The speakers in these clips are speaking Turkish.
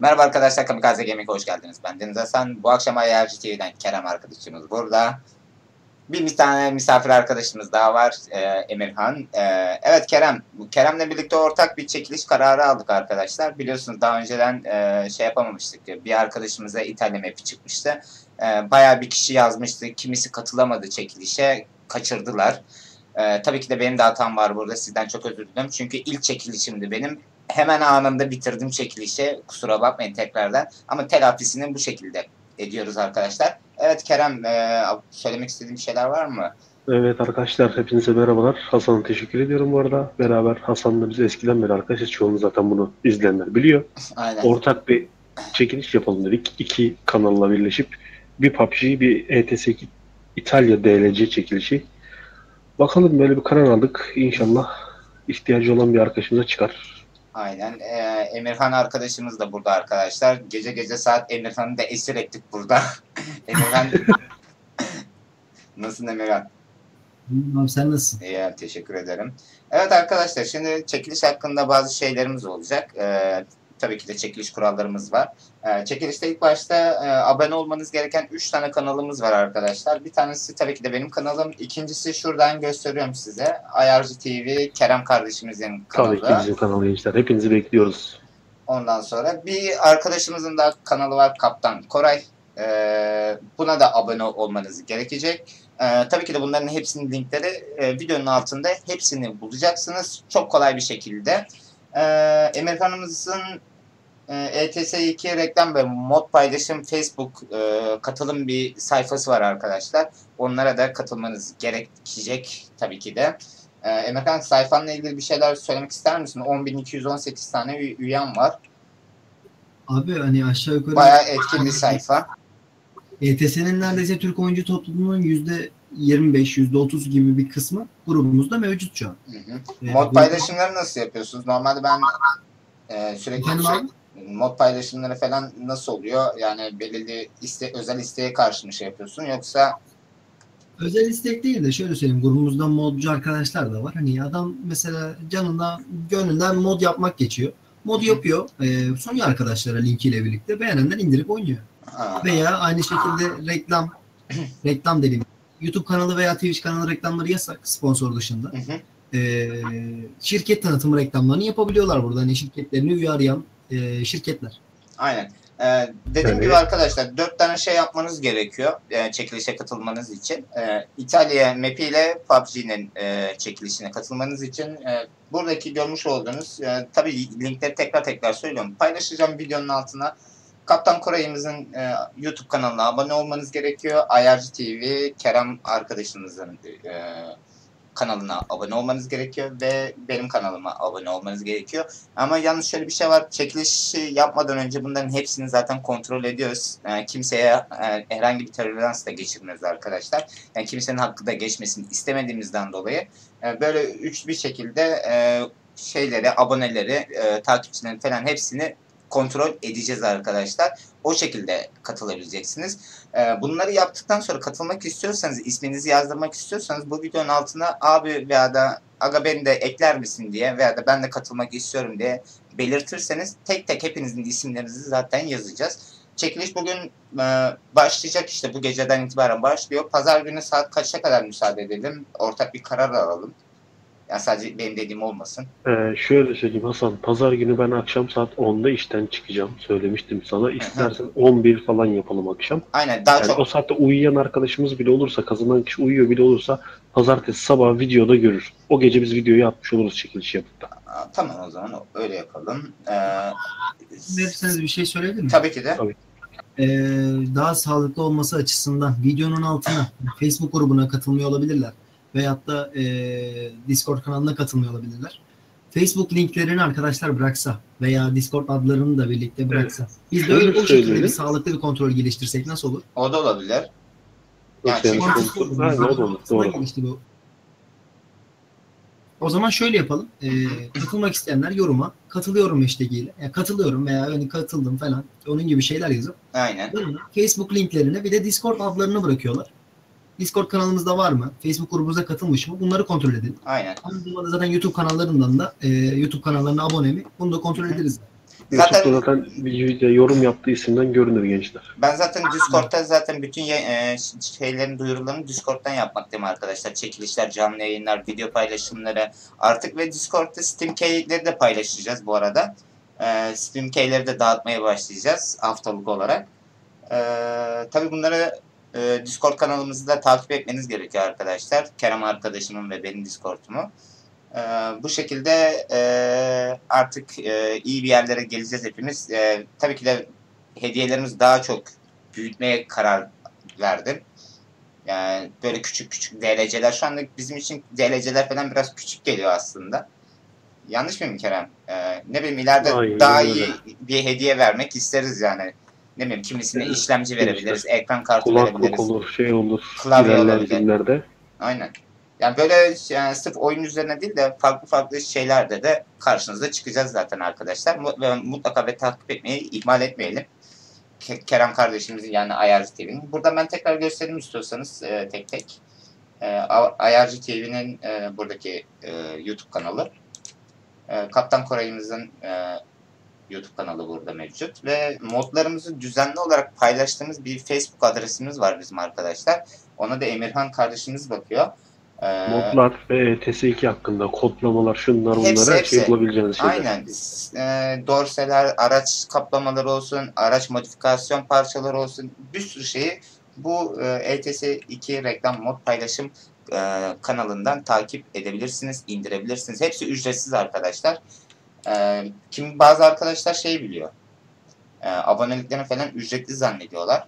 Merhaba arkadaşlar, Kamikaze Gemi'ye hoş geldiniz. Ben Deniz Hasan. Bu akşam Ayarcı TV'den Kerem arkadaşımız burada. Bir tane misafir arkadaşımız daha var, Emirhan. Evet Kerem, Kerem'le birlikte ortak bir çekiliş kararı aldık arkadaşlar. Biliyorsunuz daha önceden şey yapamamıştık. Bir arkadaşımıza İtalya mapi çıkmıştı. Bayağı bir kişi yazmıştı. Kimisi katılamadı çekilişe, kaçırdılar. Tabii ki de benim de hatam var burada. Sizden çok özür dilerim. Çünkü ilk çekilişimdi benim. Hemen anında bitirdim çekilişi. Kusura bakmayın tekrardan. Ama telafisini bu şekilde ediyoruz arkadaşlar. Evet Kerem, söylemek istediğim şeyler var mı? Evet arkadaşlar, hepinize merhabalar. Hasan'a teşekkür ediyorum bu arada. Beraber Hasan'la biz eskiden beri arkadaşız. Çoğunuz zaten bunu izleyenler biliyor. Aynen. Ortak bir çekiliş yapalım dedik. İki kanalla birleşip bir PUBG, bir ETS2 İtalya DLC çekilişi. Bakalım, böyle bir karar aldık. İnşallah ihtiyacı olan bir arkadaşımıza çıkar. Aynen. Emirhan arkadaşımız da burada arkadaşlar. Gece gece saat Emirhan'ı da esir ettik burada. Emirhan... Nasılsın Emirhan? Tamam, sen nasılsın? İyi, teşekkür ederim. Evet arkadaşlar, şimdi çekiliş hakkında bazı şeylerimiz olacak. Tabii ki de çekiliş kurallarımız var. Çekilişte ilk başta abone olmanız gereken 3 tane kanalımız var arkadaşlar. Bir tanesi tabii ki de benim kanalım. İkincisi şuradan gösteriyorum size. Ayarcı TV, Kerem kardeşimizin kanalı. Tabii ki bizim kanalı gençler. Hepinizi bekliyoruz. Ondan sonra bir arkadaşımızın da kanalı var. Kaptan Koray. Buna da abone olmanız gerekecek. Tabii ki de bunların hepsinin linkleri videonun altında, hepsini bulacaksınız. Çok kolay bir şekilde. Emirhan'ımızın ETS2 reklam ve mod paylaşım Facebook katılım bir sayfası var arkadaşlar. Onlara da katılmanız gerekecek tabii ki de. Emirhan, sayfanla ilgili bir şeyler söylemek ister misin? 10.218 tane üyen var. Abi hani aşağı yukarı bayağı etkin bir sayfa. ETS'nin neredeyse Türk oyuncu toplumunun %25-%30 gibi bir kısmı grubumuzda mevcut şu an. Mod paylaşımları nasıl yapıyorsunuz? Normalde ben sürekli mod paylaşımları falan nasıl oluyor? Yani belirli özel isteğe karşı mı şey yapıyorsun, yoksa? Özel istek değil de şöyle söyleyeyim, grubumuzda modcu arkadaşlar da var. Hani adam mesela canından gönlünden mod yapmak geçiyor. Mod yapıyor. Sonra arkadaşlara linkiyle birlikte beğenenler indirip oynuyor. Veya aynı şekilde reklam dediğim YouTube kanalı veya Twitch kanalı reklamları yasak sponsor dışında. Şirket tanıtımı reklamlarını yapabiliyorlar burada. Hani şirketlerini uyarıyan şirketler. Aynen. Dediğim gibi arkadaşlar 4 tane şey yapmanız gerekiyor çekilişe katılmanız için. İtalya map ile PUBG'nin çekilişine katılmanız için buradaki görmüş olduğunuz tabii linkleri tekrar söylüyorum. Paylaşacağım videonun altına. Kaptan Koray'ımızın YouTube kanalına abone olmanız gerekiyor. Ayarcı TV, Kerem arkadaşımızın kanalına abone olmanız gerekiyor ve benim kanalıma abone olmanız gerekiyor. Ama yalnız şöyle bir şey var. Çekilişi yapmadan önce bunların hepsini zaten kontrol ediyoruz. Yani kimseye herhangi bir toleransla geçirmiyoruz arkadaşlar. Yani kimsenin hakkı da geçmesini istemediğimizden dolayı böyle üçlü bir şekilde şeyleri, aboneleri, takipçilerin falan hepsini kontrol edeceğiz arkadaşlar. O şekilde katılabileceksiniz. Bunları yaptıktan sonra katılmak istiyorsanız, isminizi yazdırmak istiyorsanız bu videonun altına abi veya da aga beni de ekler misin diye veya da ben de katılmak istiyorum diye belirtirseniz tek tek hepinizin isimlerinizi zaten yazacağız. Çekiliş bugün başlayacak, işte bu geceden itibaren başlıyor. Pazar günü saat kaça kadar müsaade edelim? Ortak bir karar alalım. Yani sadece benim dediğim olmasın. Şöyle söyleyeyim Hasan, pazar günü ben akşam saat 10'da işten çıkacağım. Söylemiştim sana. İstersen 11 falan yapalım akşam. Aynen, daha yani çok. O saatte uyuyan arkadaşımız bile olursa, kazanan kişi uyuyor bile olursa pazartesi sabah videoda görür. O gece biz videoyu atmış oluruz çekiliş yapıp da. Tamam, o zaman öyle yapalım. Derseniz bir şey söyleyebilir miyim? Tabii ki de. Tabii. Daha sağlıklı olması açısından videonun altına Facebook grubuna katılmıyor olabilirler. Veyahut da Discord kanalına katılmıyor olabilirler. Facebook linklerini arkadaşlar bıraksa veya Discord adlarını da birlikte bıraksa. Evet. Biz de öyle o şekilde bir sağlıklı bir kontrol geliştirsek nasıl olur? O da olabilir. Yani çünkü... O zaman şöyle yapalım. Katılmak isteyenler yoruma katılıyorum hashtag'iyle. Yani katılıyorum veya hani katıldım falan. Onun gibi şeyler yazıp. Aynen. Facebook linklerini bir de Discord adlarını bırakıyorlar. Discord kanalımızda var mı? Facebook grubumuza katılmış mı? Bunları kontrol edin. Aynen. Aynı zamanda zaten YouTube kanallarından da YouTube kanallarına abone mi? Bunu da kontrol ederiz. Zaten, zaten videoda yorum yaptığı isimden görünür gençler. Ben zaten Discord'da zaten bütün şeylerin duyurularını Discord'dan yapmaktayım arkadaşlar. Çekilişler, canlı yayınlar, video paylaşımları artık ve Discord'da Steam Key'leri de paylaşacağız bu arada. Steam Key'leri de dağıtmaya başlayacağız haftalık olarak. Tabii bunları Discord kanalımızı da takip etmeniz gerekiyor arkadaşlar. Kerem arkadaşımın ve benim Discord'umu. Bu şekilde artık iyi bir yerlere geleceğiz hepimiz. Tabii ki de hediyelerimiz daha çok büyütmeye karar verdim. Yani böyle küçük küçük DLC'ler şu anda bizim için DLC'ler falan biraz küçük geliyor aslında. Yanlış mıyım Kerem? Ne bileyim ileride aynen, daha öyle iyi bir hediye vermek isteriz yani. Ne bileyim kimisine işlemci verebiliriz, ekran kartı verebiliriz. Kulaklık olur, şey olur, klavye olabilir. Aynen. Yani böyle yani sırf oyun üzerine değil de farklı farklı şeylerde de karşınıza çıkacağız zaten arkadaşlar. Mutlaka ve takip etmeyi ihmal etmeyelim. Kerem kardeşimizin yani Ayarcı TV'nin. Burada ben tekrar göstereyim istiyorsanız tek tek. Ayarcı TV'nin buradaki YouTube kanalı. Kaptan Koray'ımızın YouTube kanalı burada mevcut. Ve modlarımızı düzenli olarak paylaştığımız bir Facebook adresimiz var bizim arkadaşlar. Ona da Emirhan kardeşimiz bakıyor. Modlar ve ETS2 hakkında kodlamalar, şunlar bunlara şey yapabileceğiniz şeyler. Aynen. Dorseler, araç kaplamaları olsun, araç modifikasyon parçaları olsun, bir sürü şeyi bu ETS2 reklam mod paylaşım kanalından takip edebilirsiniz, indirebilirsiniz. Hepsi ücretsiz arkadaşlar. Bazı arkadaşlar şey biliyor, aboneliklerini falan ücretli zannediyorlar.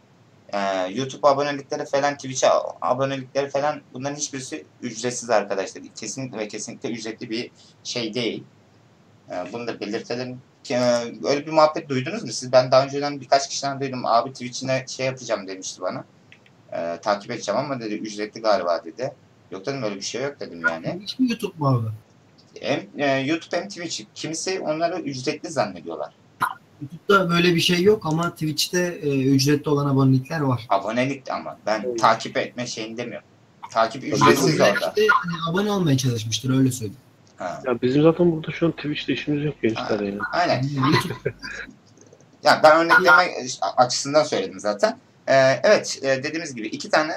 YouTube abonelikleri falan, Twitch'e abonelikleri falan, bunların hiçbirisi ücretsiz arkadaşlar. Kesinlikle ve kesinlikle ücretli bir şey değil. Bunu da belirtelim. Öyle bir muhabbet duydunuz mu siz? Ben daha önceden birkaç kişiden duydum. Abi Twitch'ine şey yapacağım demişti bana. Takip edeceğim ama dedi ücretli galiba dedi. Yok dedim öyle bir şey yok dedim yani. Hiç mi YouTube mu abi? Hem YouTube hem Twitch. Kimisi onları ücretli zannediyorlar. YouTube'da böyle bir şey yok ama Twitch'te ücretli olan abonelikler var. Abonelik ama ben evet, takip etme şeyini demiyorum. Takip ücretsiz orada. Hani abone olmaya çalışmıştır öyle söyleyeyim. Ha. Ya bizim zaten burada şu an Twitch'te işimiz yok gençler yani. Aynen. Ya ben örnekleme açısından söyledim zaten. Evet dediğimiz gibi iki tane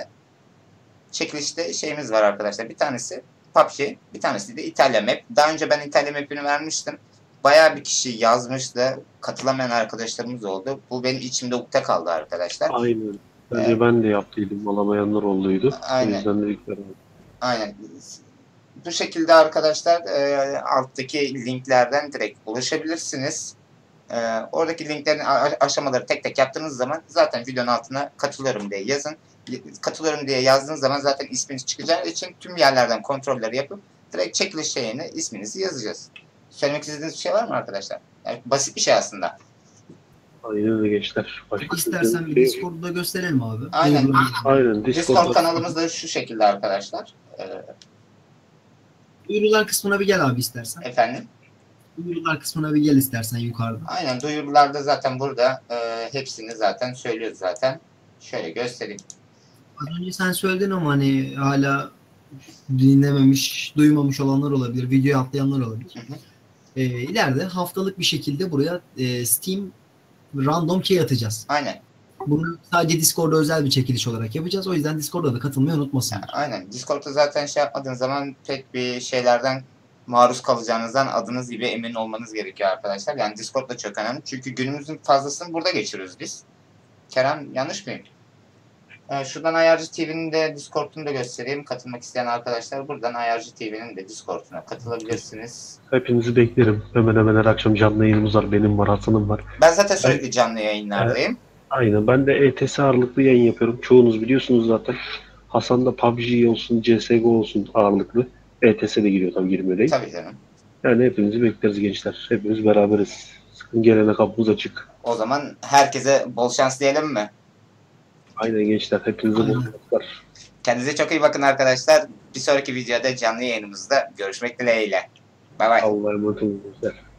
çekilişte şeyimiz var arkadaşlar. Bir tanesi PUBG, bir tanesi de İtalya Map. Daha önce ben İtalya Map'ini vermiştim. Bayağı bir kişi yazmış da katılamayan arkadaşlarımız oldu. Bu benim içimde ukde kaldı arkadaşlar. Aynen. Bence ben de yaptıydım. Alamayanlar olduydu. Aynen. Aynen. Bu şekilde arkadaşlar alttaki linklerden direkt ulaşabilirsiniz. Oradaki linklerin aşamaları tek tek yaptığınız zaman zaten videonun altına katılıyorum diye yazın. Katılıyorum diye yazdığınız zaman zaten isminiz çıkacağı için tüm yerlerden kontrolleri yapıp direkt çekiliş şeyine isminizi yazacağız. Söylemek istediğiniz bir şey var mı arkadaşlar? Yani basit bir şey aslında. Aynen öyle gençler. İstersen bir Discord'da gösterelim abi. Aynen. Aynen. Discord kanalımız da şu şekilde arkadaşlar. Duyurular kısmına bir gel abi istersen. Efendim? Duyurular kısmına bir gel istersen yukarıda. Aynen duyurularda zaten burada hepsini zaten söylüyoruz zaten. Şöyle göstereyim. Az önce sen söyledin ama hani hala dinlememiş, duymamış olanlar olabilir, videoyu atlayanlar olabilir. Hı hı. İleride haftalık bir şekilde buraya Steam random key atacağız. Aynen. Bunu sadece Discord'da özel bir çekiliş olarak yapacağız. O yüzden Discord'da da katılmayı unutmasınlar. Aynen. Discord'da zaten şey yapmadığınız zaman pek bir şeylerden maruz kalacağınızdan adınız gibi emin olmanız gerekiyor arkadaşlar. Yani Discord'da çok önemli. Çünkü günümüzün fazlasını burada geçiriyoruz biz. Kerem yanlış mıyım? Şuradan Ayarcı TV'nin de Discord'unu da göstereyim. Katılmak isteyen arkadaşlar buradan Ayarcı TV'nin de Discord'una katılabilirsiniz. Hepinizi beklerim. Hemen hemen her akşam canlı yayınımız var. Benim var, Hasan'ım var. Ben zaten sürekli canlı yayınlardayım. Aynen. Ben de ETS ağırlıklı yayın yapıyorum. Çoğunuz biliyorsunuz zaten. Hasan da PUBG olsun, CSGO olsun ağırlıklı. ETS'e de giriyor tam girmiyor değil. Tabii canım. Yani hepinizi bekleriz gençler. Hepimiz beraberiz. Sıkın gelene kapımız açık. O zaman herkese bol şans diyelim mi? Aynen gençler. Hepinize mutlu günler. Kendinize çok iyi bakın arkadaşlar. Bir sonraki videoda canlı yayınımızda görüşmek dileğiyle. Bay bay. Allah'a emanet olun gençler.